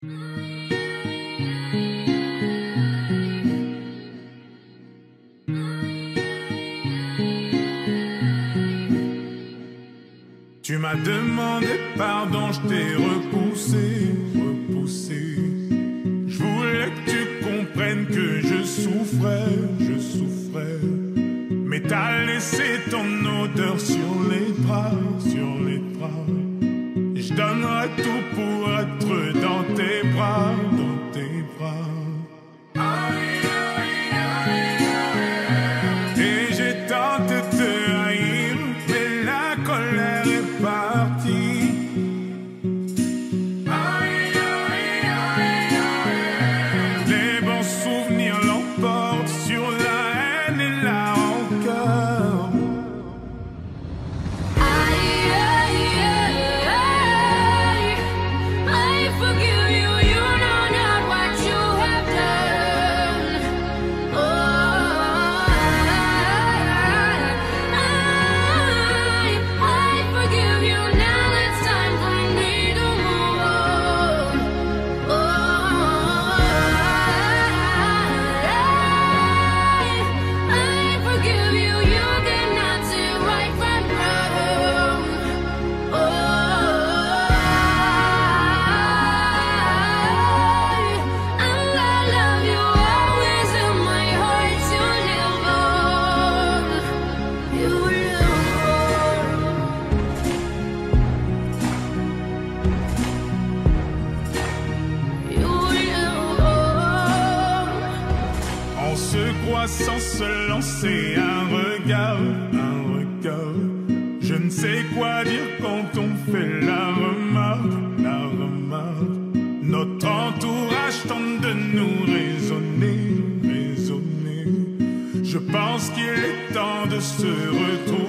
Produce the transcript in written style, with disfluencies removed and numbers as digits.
Tu m'as demandé pardon, je t'ai repoussé. Je voulais que tu comprennes que je souffrais. Mais t'as laissé ton odeur sur les draps. Je donnerais tout pour être dans tes bras. Sans se lancer un regard. Je ne sais quoi dire quand on fait la remarque. Notre entourage tente de nous raisonner. Je pense qu'il est temps de se retrouver.